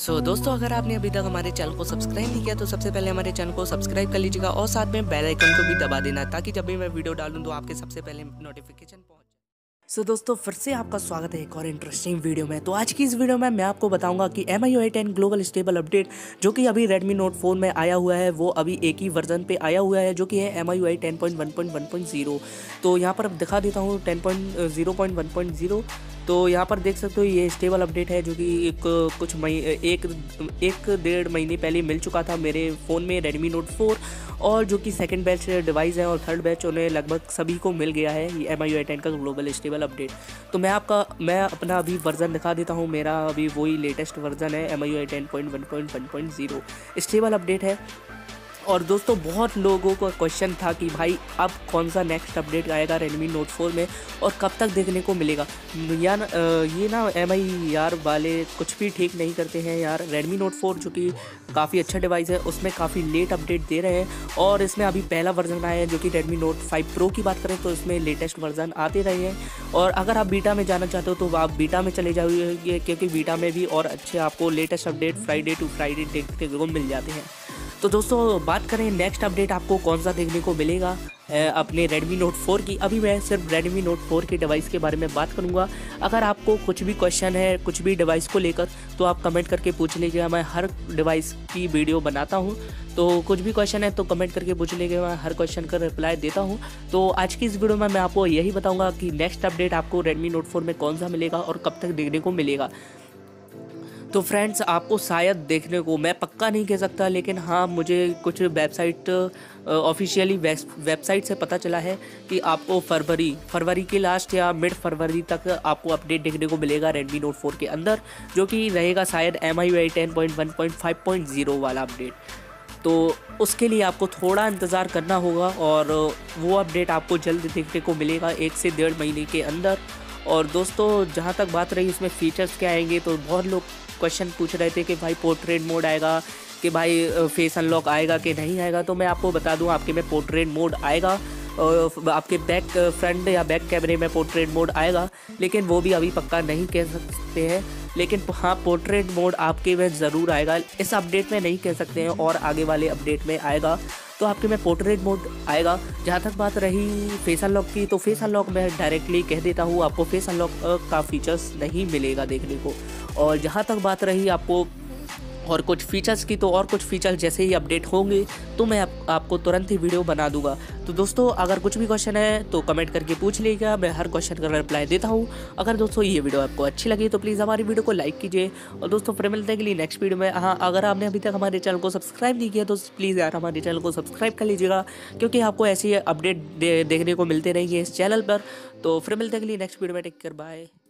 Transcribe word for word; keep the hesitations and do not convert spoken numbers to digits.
सो so, दोस्तों अगर आपने अभी तक हमारे चैनल को सब्सक्राइब नहीं किया तो सबसे पहले हमारे चैनल को सब्सक्राइब कर लीजिएगा और साथ में बेल आइकन को भी दबा देना ताकि जब भी मैं वीडियो डालूं तो आपके सबसे पहले नोटिफिकेशन पहुंच जाए। सो so, दोस्तों फिर से आपका स्वागत है एक और इंटरेस्टिंग वीडियो में। तो आज की इस वीडियो में मैं आपको बताऊंगा कि M I U I ten global stable update जो कि अभी Redmi Note फोर में आया हुआ है वो अभी एक ही वर्जन पे आया हुआ है जो कि है M I U I ten point one point one point zero. तो यहाँ पर अब दिखा देता हूँ ten point zero point one point zero. तो यहाँ पर देख सकते हो ये स्टेबल अपडेट है जो कि एक कुछ मई एक एक डेढ़ महीने पहले मिल चुका था मेरे फ़ोन में Redmi Note फोर, और जो कि सेकंड बैच डिवाइस है और थर्ड बैच उन्हें लगभग सभी को मिल गया है ये M I U I ten का ग्लोबल स्टेबल अपडेट। तो मैं आपका मैं अपना अभी वर्ज़न दिखा देता हूँ, मेरा अभी वही लेटेस्ट वर्ज़न है M I U I ten point one point one point zero stable update है। और दोस्तों बहुत लोगों का क्वेश्चन था कि भाई अब कौन सा नेक्स्ट अपडेट आएगा Redmi Note फोर में और कब तक देखने को मिलेगा। या न, ये ना एम आई यार वाले कुछ भी ठीक नहीं करते हैं यार। Redmi Note फोर जो कि काफ़ी अच्छा डिवाइस है उसमें काफ़ी लेट अपडेट दे रहे हैं, और इसमें अभी पहला वर्जन आया है जो कि Redmi Note फाइव Pro की बात करें तो इसमें लेटेस्ट वर्जन आते रहे हैं। और अगर आप बीटा में जाना चाहते हो तो आप बीटा में चले जाओगे क्योंकि बीटा में भी और अच्छे आपको latest update Friday to Friday देखते हुए मिल जाते हैं। तो दोस्तों बात करें नेक्स्ट अपडेट आपको कौन सा देखने को मिलेगा अपने Redmi Note फोर की, अभी मैं सिर्फ Redmi Note फोर के डिवाइस के बारे में बात करूंगा। अगर आपको कुछ भी क्वेश्चन है कुछ भी डिवाइस को लेकर तो आप कमेंट करके पूछ लीजिएगा, मैं हर डिवाइस की वीडियो बनाता हूं। तो कुछ भी क्वेश्चन है तो कमेंट करके पूछ लीजिएगा, मैं हर क्वेश्चन का रिप्लाई देता हूं। तो आज की इस वीडियो में मैं आपको यही बताऊँगा कि नेक्स्ट अपडेट आपको Redmi Note फोर में कौन सा मिलेगा और कब तक देखने को मिलेगा। तो फ्रेंड्स आपको शायद देखने को, मैं पक्का नहीं कह सकता लेकिन हाँ मुझे कुछ वेबसाइट ऑफिशियली वेबसाइट से पता चला है कि आपको फरवरी फरवरी के लास्ट या मिड फरवरी तक आपको अपडेट देखने को मिलेगा Redmi Note फोर के अंदर, जो कि रहेगा शायद M I U I ten point one point five point zero वाला अपडेट। तो उसके लिए आपको थोड़ा इंतज़ार करना होगा और वो अपडेट आपको जल्द देखने को मिलेगा एक से डेढ़ महीने के अंदर। और दोस्तों जहाँ तक बात रही उसमें फ़ीचर्स क्या आएंगे तो बहुत लोग क्वेश्चन पूछ रहे थे कि भाई पोर्ट्रेट मोड आएगा कि भाई फेस अनलॉक आएगा कि नहीं आएगा। तो मैं आपको बता दूं आपके में पोर्ट्रेट मोड आएगा, आपके बैक फ्रंट या बैक कैमरे में पोर्ट्रेट मोड आएगा, लेकिन वो भी अभी पक्का नहीं कह सकते हैं। लेकिन हाँ पोर्ट्रेट मोड आपके में ज़रूर आएगा, इस अपडेट में नहीं कह सकते हैं और आगे वाले अपडेट में आएगा। तो आपके में पोर्ट्रेट मोड आएगा। जहाँ तक बात रही फेस अनलॉक की तो फेस अनलॉक मैं डायरेक्टली कह देता हूँ आपको फेस अनलॉक का फीचर्स नहीं मिलेगा देखने को। और जहाँ तक बात रही आपको और कुछ फीचर्स की तो और कुछ फीचर्स जैसे ही अपडेट होंगे तो मैं आप, आपको तुरंत ही वीडियो बना दूंगा। तो दोस्तों अगर कुछ भी क्वेश्चन है तो कमेंट करके पूछ लीजिएगा, मैं हर क्वेश्चन का रिप्लाई देता हूं। अगर दोस्तों ये वीडियो आपको अच्छी लगी तो प्लीज़ हमारी वीडियो को लाइक कीजिए। और दोस्तों फिर मिलते हैं के लिए नेक्स्ट वीडियो में। हाँ अगर आपने अभी तक हमारे चैनल को सब्सक्राइब नहीं किया तो प्लीज़ यार हमारे चैनल को सब्सक्राइब कर लीजिएगा क्योंकि आपको ऐसी अपडेट देखने को मिलते रहेंगे इस चैनल पर। तो फिर मिलते हैं के लिए नेक्स्ट वीडियो में। Take care, bye.